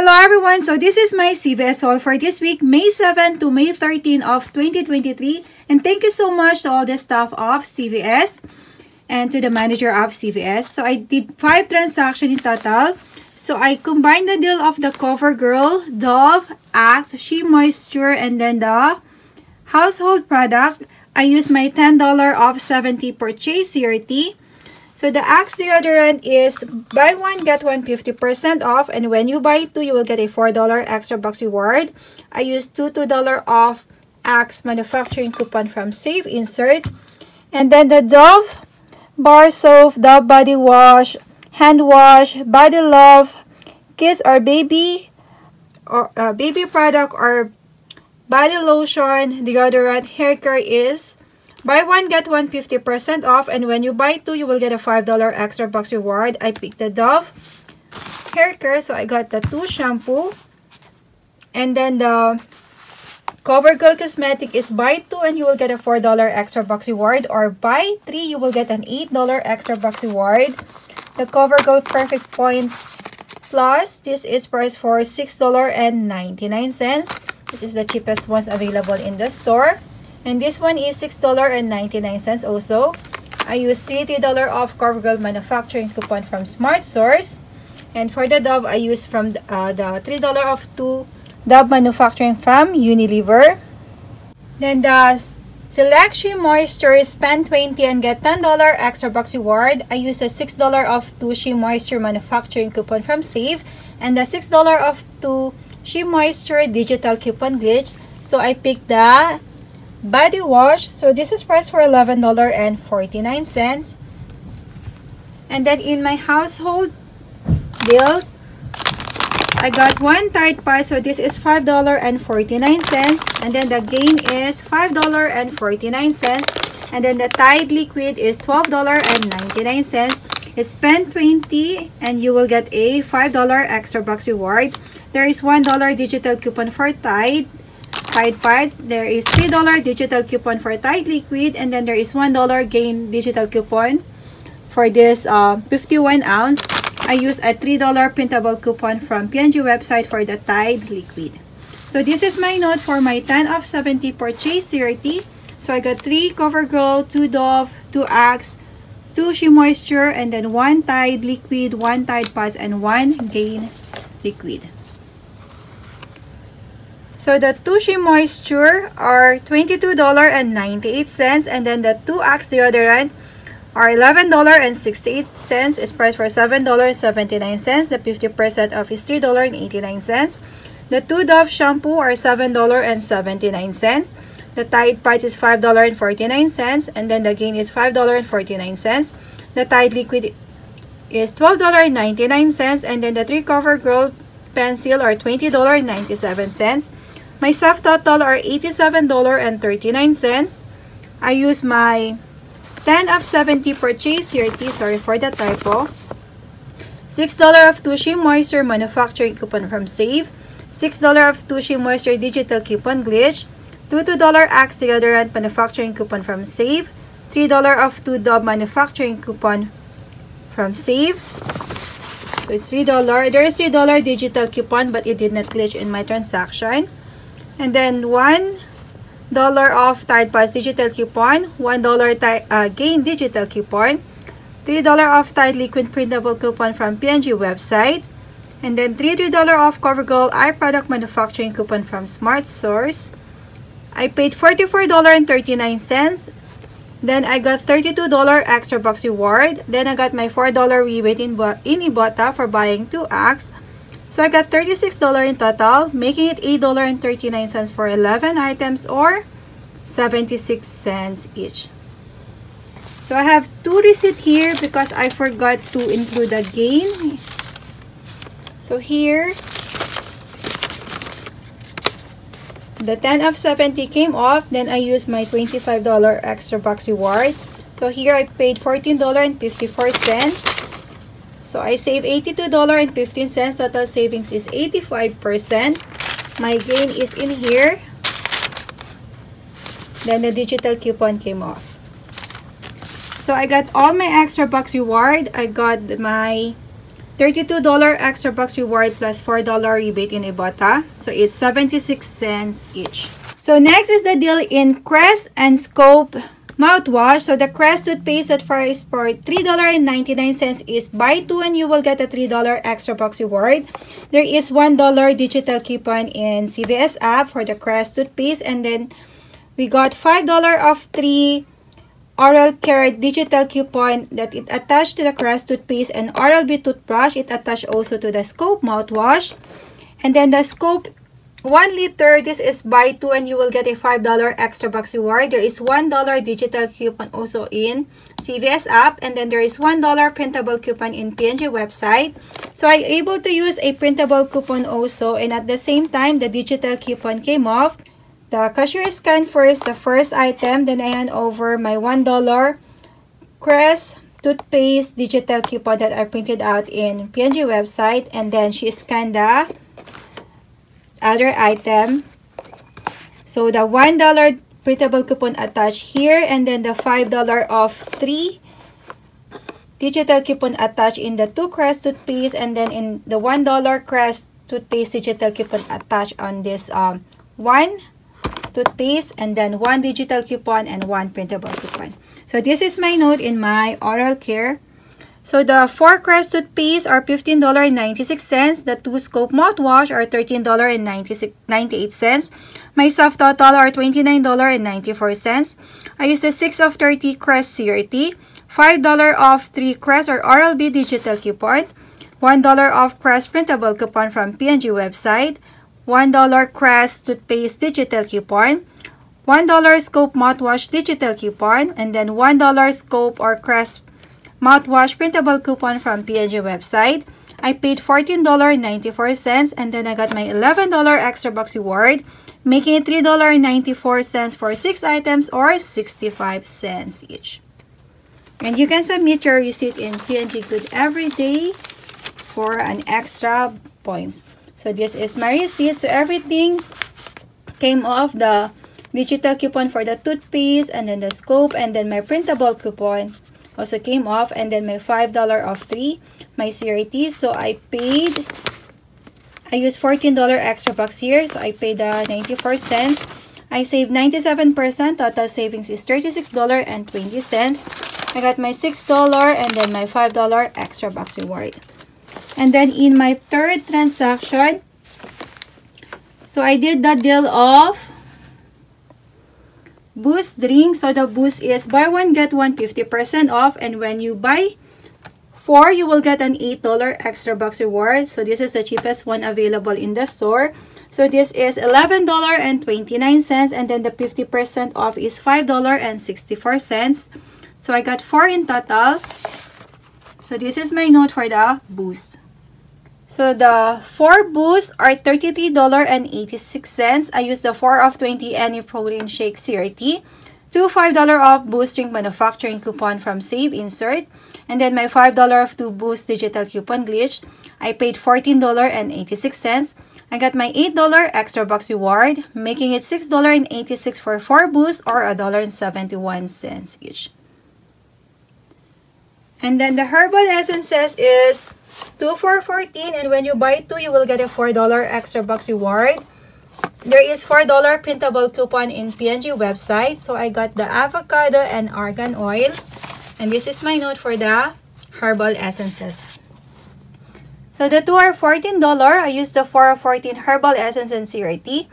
Hello everyone! So this is my CVS haul for this week, May 7 to May 13 of 2023. And thank you so much to all the staff of CVS and to the manager of CVS. So I did 5 transactions in total. So I combined the deal of the CoverGirl, Dove, Axe, Shea Moisture, and then the household product. I used my $10 off 70 purchase CRT. So the Axe deodorant is buy one get one 50% off, and when you buy two, you will get a $4 extra box reward. I used $2 off Axe manufacturing coupon from Save Insert. And then the Dove bar soap, Dove body wash, hand wash, body love, kiss or baby product or body lotion, deodorant, hair care is buy one get one 50% off, and when you buy two, you will get a $5 extra box reward. I picked the Dove hair care, so I got the 2 shampoo. And then the CoverGirl cosmetic is buy 2 and you will get a $4 extra box reward, or buy 3 you will get an $8 extra box reward. The CoverGirl Perfect Point Plus, this is priced for $6.99. This is the cheapest ones available in the store. And this one is $6.99 also. I used $3 off CoverGirl manufacturing coupon from Smart Source. And for the Dove, I used from the $3 off 2 Dove manufacturing from Unilever. Then the Select Shea Moisture, spend $20 and get $10 extra box reward. I used the $6 off 2 Shea Moisture manufacturing coupon from Save. And the $6 off 2 Shea Moisture digital coupon glitch. So I picked the body wash, so this is priced for $11.49. And then in my household bills, I got one Tide pie, so this is $5.49. And then the Gain is $5.49, and then the Tide liquid is $12.99. Spend $20 and you will get a $5 extra box reward. There is $1 digital coupon for Tide Pies, there is $3 digital coupon for Tide Liquid, and then there is $1 Gain digital coupon for this 51 ounce. I used a $3 printable coupon from PNG website for the Tide Liquid. So this is my note for my 10 of 70 purchase CRT. So I got 3 CoverGirl, 2 Dove, 2 Axe, 2 Shea Moisture, and then 1 Tide Liquid, 1 Tide Pies, and 1 Gain Liquid. So the 2 Shea Moisture are $22.98, and then the 2 Axe deodorant are $11.68. It's priced for $7.79. The 50% off is $3.89. The 2 Dove shampoo are $7.79. The Tide Pies is $5.49, and then the Gain is $5.49. The Tide liquid is $12.99, and then the 3 CoverGirl pencil are $20.97. My subtotal are $87.39. I use my 10 of 70 purchase CRT, sorry for the typo. $6 of 2 Shea Moisture manufacturing coupon from Save. $6 of 2 Shea Moisture digital coupon glitch. $2 Axe deodorant manufacturing coupon from Save. $3 of 2 Dove manufacturing coupon from Save. So it's $3. There is $3 digital coupon, but it did not glitch in my transaction. And then $1 off Tide Pass digital coupon, $1 Gain digital coupon, $3 off Tide liquid printable coupon from PNG website, and then $3 off CoverGirl eye product manufacturing coupon from Smart Source. I paid $44.39. Then I got $32 extra box reward. Then I got my $4 rebate in Ibotta for buying 2 Axe. So I got $36 in total, making it $8.39 for 11 items or 76 cents each. So I have 2 receipts here because I forgot to include the Gain. So here, the 10 of 70 came off, then I used my $25 extra box reward. So here I paid $14.54. So I saved $82.15. Total savings is 85%. My Gain is in here. Then the digital coupon came off. So I got all my extra box reward. I got my $32 extra box reward plus $4 rebate in Ibotta. So it's 76 cents each. So next is the deal in Crest and Scope mouthwash. So the Crest toothpaste that fries for $3.99 is buy two and you will get a $3 extra box reward. There is $1 digital coupon in CVS app for the Crest toothpaste, and then we got $5 off 3 oral care digital coupon that it attached to the Crest toothpaste and Oral-B toothbrush. It attached also to the Scope mouthwash. And then the Scope 1 liter, this is buy two and you will get a $5 extra box reward. There is $1 digital coupon also in CVS app, and then there is $1 printable coupon in PNG website. So I'm able to use a printable coupon also, and at the same time the digital coupon came off. The cashier scanned first the first item, then I hand over my $1 Crest toothpaste digital coupon that I printed out in PNG website, and then she scanned the other item. So the $1 printable coupon attached here, and then the $5 off 3 digital coupon attached in the 2 Crest toothpaste, and then in the $1 Crest toothpaste digital coupon attached on this 1 toothpaste, and then 1 digital coupon and 1 printable coupon. So this is my note in my oral care. So the 4 Crest toothpaste are $15.96. The 2 Scope mouthwash are $13.98. My soft total are $29.94. I use the 6 of 30 Crest CRT, $5 off 3 Crest or Oral-B digital coupon, $1 off Crest printable coupon from P&G website, $1 Crest toothpaste digital coupon, $1 Scope mouthwash digital coupon, and then $1 Scope or Crest mouthwash printable coupon from P&G website. I paid $14.94, and then I got my $11 extra box reward, making it $3.94 for 6 items or 65 cents each. And you can submit your receipt in P&G Good every day for an extra points. So this is my receipt. So everything came off, the digital coupon for the toothpaste, and then the Scope, and then my printable coupon also came off, and then my $5 off 3 my CRT. So I used $14 extra bucks here, so I paid 94 cents. I saved 97%. Total savings is $36.20. I got my $6 and then my $5 extra bucks reward. And then in my 3rd transaction, so I did the deal of Boost drink. So the Boost is buy 1 get 150% off, and when you buy 4 you will get an $8 extra box reward. So this is the cheapest one available in the store. So this is $11.29, and then the 50% off is $5.64. So I got 4 in total. So this is my note for the Boost. So the 4 Boosts are $33.86. I use the 4 of 20 any protein shake CRT, 2 $5 off Boost drink manufacturing coupon from Save Insert, and then my $5 off 2 Boost digital coupon glitch. I paid $14.86. I got my $8 extra box reward, making it $6.86 for 4 Boosts or $1.71 each. And then the Herbal Essences is 2 for $14, and when you buy 2 you will get a $4 extra box reward. There is $4 printable coupon in P&G website. So I got the avocado and argan oil, and this is my note for the Herbal Essences. So the 2 are $14. I used the 4 of 14 Herbal Essence and CRT,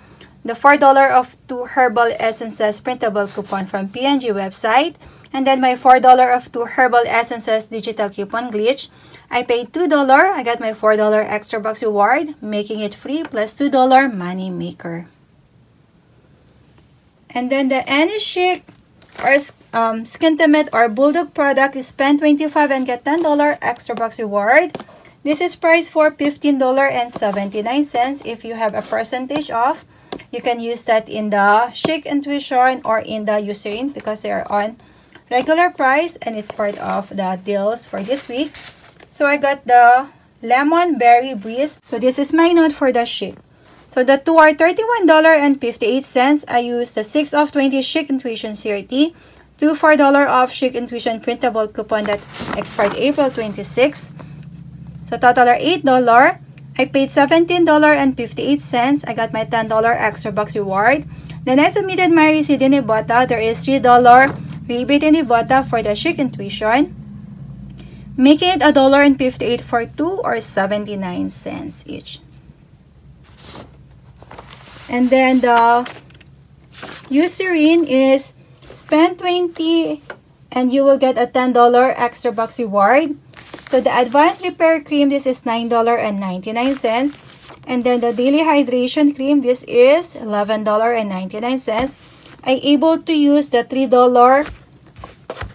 the $4 of 2 Herbal Essences printable coupon from P&G website, and then my $4 of 2 Herbal Essences digital coupon glitch. I paid $2. I got my $4 extra box reward, making it free plus $2 money maker. And then the Schick or Skintimate or Bulldog product is spend $25 and get $10 extra box reward. This is priced for $15.79. If you have a percentage off, you can use that in the Schick Intuition or in the Eucerin because they are on regular price, and it's part of the deals for this week. So I got the Lemon Berry Breeze. So this is my note for the Schick. So the 2 are $31.58. I used the 6 of 20 Schick Intuition CRT, 2 $4 off Schick Intuition printable coupon that expired April 26. So total are $8. I paid $17.58. I got my $10 extra box reward. Then I submitted my receipt in Ibotta. There is $3 rebate in Ibotta for the Schick Intuition, making it $1.58 for two, or 79 cents each. And then the Eucerin is spend $20 and you will get a $10 extra box reward. So the advanced repair cream, this is $9.99, and then the daily hydration cream, this is $11.99. I'm able to use the $3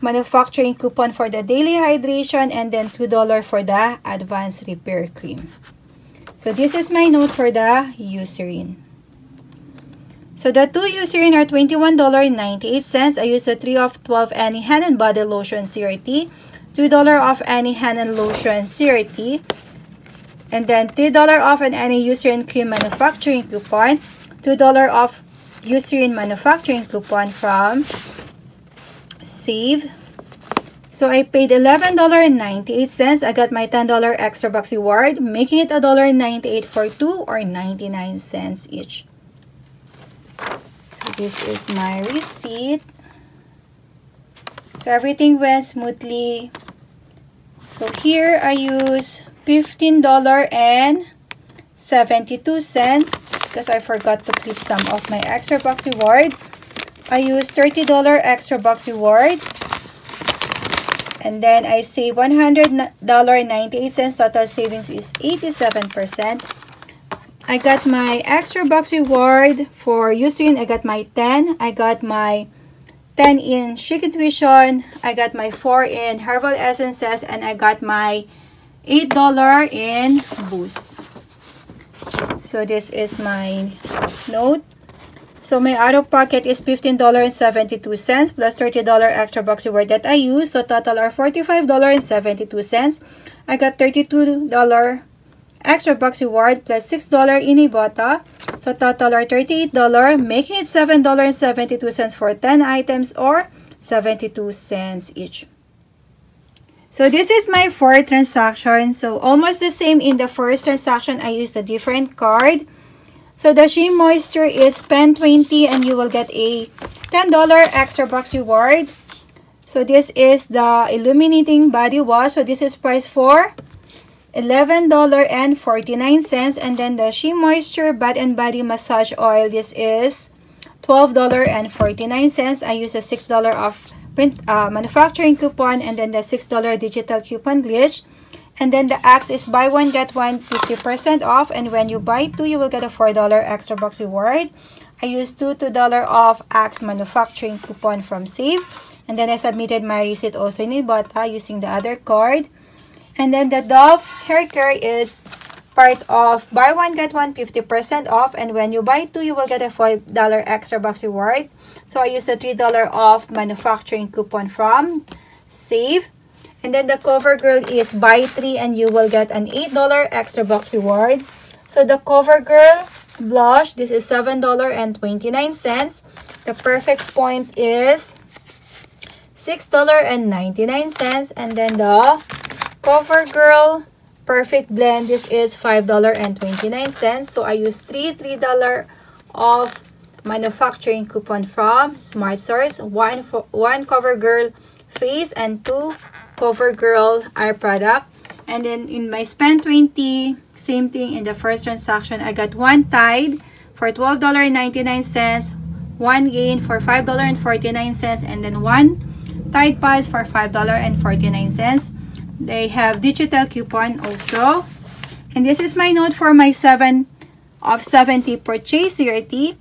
manufacturing coupon for the daily hydration, and then $2 for the advanced repair cream. So this is my note for the Eucerin. So the two Eucerin are $21.98. I use the 3 of 12 Any Hand and Body Lotion CRT, $2 off Any Hand and Lotion CRT, and then $3 off on any Eucerin cream manufacturing coupon, $2 off Eucerin manufacturing coupon from Save. So I paid $11.98. I got my $10 extra box reward, making it $1.98 for two, or 99 cents each. So this is my receipt. So everything went smoothly. So here I use $15.72 because I forgot to clip some of my extra box reward. I use $30 extra box reward, and then I save $100.98. Total savings is 87%. I got my extra box reward for Eucerin. I got my 10. I got my 10 in Schick Intuition. I got my 4 in Herbal Essences, and I got my $8 in Boost. So this is my note. So my out of pocket is $15.72 plus $30 extra box reward that I use. So total are $45.72. I got $32 extra box reward plus $6 in Ibotta. So total are $38, making it $7.72 for 10 items, or 72 cents each. So this is my fourth transaction. So almost the same in the first transaction. I used a different card. So the Shea Moisture is spend $20 and you will get a $10 extra box reward. So this is the illuminating body wash. So this is priced for $11.49, and then the Shea Moisture Bath and Body Massage Oil, this is $12.49. I use a $6 off print manufacturing coupon, and then the $6 digital coupon glitch. And then the Axe is buy one get one 50% off, and when you buy two, you will get a $4 extra box reward. I used $2 off Axe manufacturing coupon from Save, and then I submitted my receipt also in Ibotta using the other card. And then the Dove hair care is part of buy one get one 50% off, and when you buy two, you will get a $5 extra box reward. So I used a $3 off manufacturing coupon from Save. And then the CoverGirl is buy three and you will get an $8 extra box reward. So the CoverGirl blush, this is $7.29. The Perfect Point is $6.99. And then the CoverGirl Perfect Blend, this is $5.29. So I use $3 off manufacturing coupon from Smart Source, one CoverGirl face and two CoverGirl eye product. And then in my spend $20, same thing in the first transaction. I got one Tide for $12.99, one Gain for $5.49, and then one Tide Pods for $5.49. They have digital coupon also. And this is my note for my 7 of 70 purchase CRT.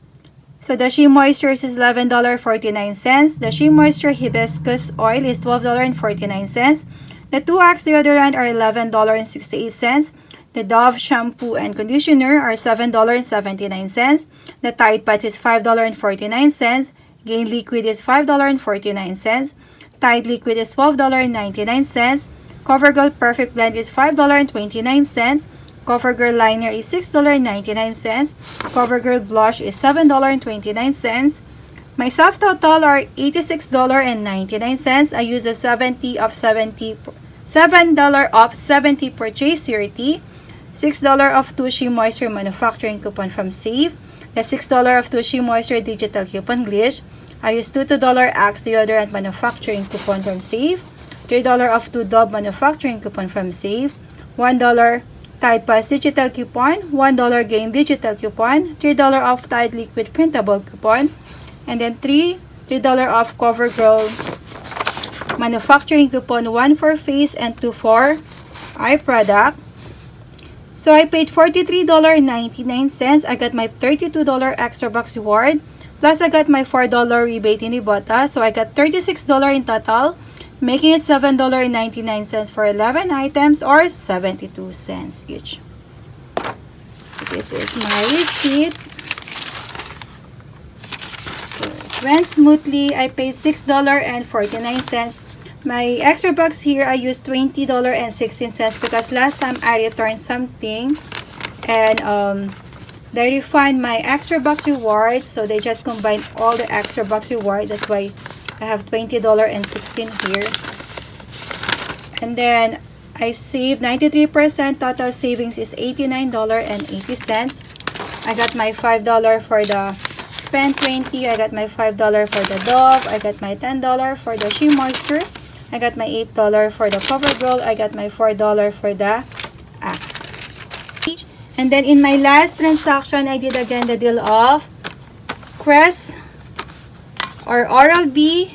So the Shea Moisture is $11.49. The Shea Moisture Hibiscus Oil is $12.49. The two Axe deodorant are $11.68. The Dove shampoo and conditioner are $7.79. The Tide Pads is $5.49. Gain Liquid is $5.49. Tide Liquid is $12.99. CoverGirl Perfect Blend is $5.29. CoverGirl Liner is $6.99. CoverGirl Blush is $7.29. My soft total are $86.99. I use a 70 of 70 $7 off 70 purchase CRT, $6 off 2 Shea Moisture manufacturing coupon from Save, a $6 off 2 Shea Moisture digital coupon glitch. I used $2 Axe deodorant manufacturing coupon from Save, $3 off 2 Dove manufacturing coupon from Save, $1 Tide Pass digital coupon, $1 Gain digital coupon, $3 off Tide liquid printable coupon, and then $3 off CoverGirl manufacturing coupon, 1 for face and 2 for eye product. So I paid $43.99. I got my $32 extra box reward. Plus, I got my $4 rebate in Ibotta, so I got $36 in total, making it $7.99 for 11 items or 72 cents each. This is my receipt. So it went smoothly. I paid $6.49. My extra bucks here, I used $20.16 because last time I returned something and they refund my extra box reward, so they just combined all the extra box reward. That's why I have $20.16 here. And then I saved 93%. Total savings is $89.80. I got my $5 for the Spend 20. I got my $5 for the Dove. I got my $10 for the Shea Moisture. I got my $8 for the CoverGirl. I got my $4 for the Axe. And then in my last transaction, I did again the deal of Crest or Oral-B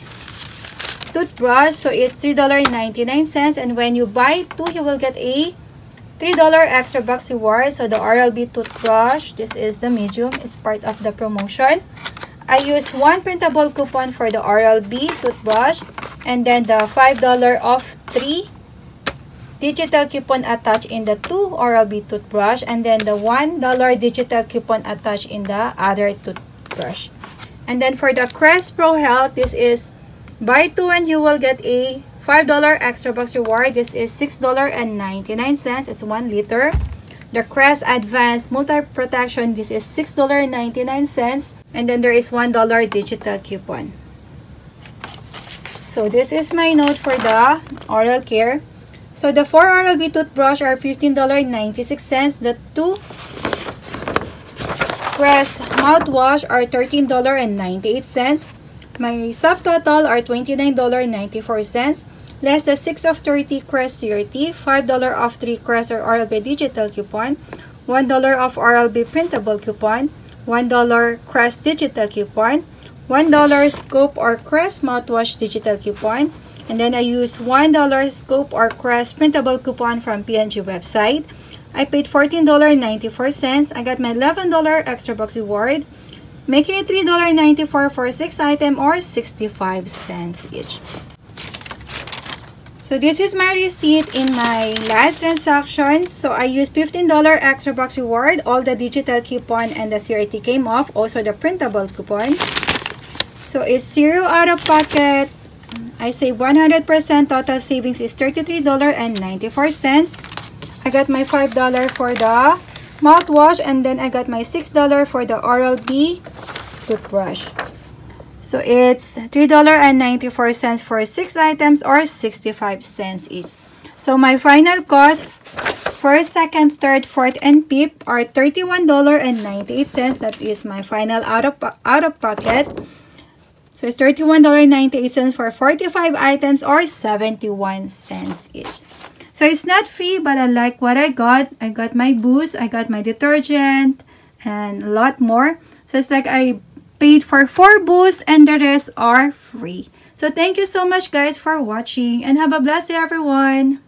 toothbrush. So it's $3.99. And when you buy 2, you will get a $3 extra box reward. So the Oral-B toothbrush, this is the medium. It's part of the promotion. I used 1 printable coupon for the Oral-B toothbrush. And then the $5 off 3 digital coupon attached in the 2 Oral-B toothbrush, and then the $1 digital coupon attached in the other toothbrush. And then for the Crest Pro Health, this is buy 2 and you will get a $5 extra box reward. This is $6.99. It's 1 liter. The Crest Advanced Multi Protection, this is $6.99. And then there is $1 digital coupon. So this is my note for the oral care. So the 4 Oral-B toothbrush are $15.96. The 2 Crest mouthwash are $13.98. My subtotal are $29.94. Less the 6 of 30 Crest CRT, $5 off 3 Crest or Oral-B digital coupon, $1 off Oral-B printable coupon, $1 Crest digital coupon, $1 Scope or Crest mouthwash digital coupon. And then I used $1 Scope or Crest printable coupon from P&G website. I paid $14.94. I got my $11 extra box reward, making it $3.94 for 6 items or 65 cents each. So this is my receipt in my last transaction. So I used $15 extra box reward. All the digital coupon and the CRT came off. Also the printable coupon. So it's 0 out of pocket. I saved 100%. Total savings is $33.94. I got my $5 for the mouthwash, and then I got my $6 for the Oral-B toothbrush. So it's $3.94 for 6 items or 65 cents each. So my final cost, first, second, third, fourth, and fifth are $31.98. That is my final out of pocket. So it's $31.98 for 45 items or 71 cents each. So it's not free, but I like what I got. I got my boost, I got my detergent, and a lot more. So it's like I paid for 4 boosts and the rest are free. So thank you so much guys for watching and have a blessed day everyone.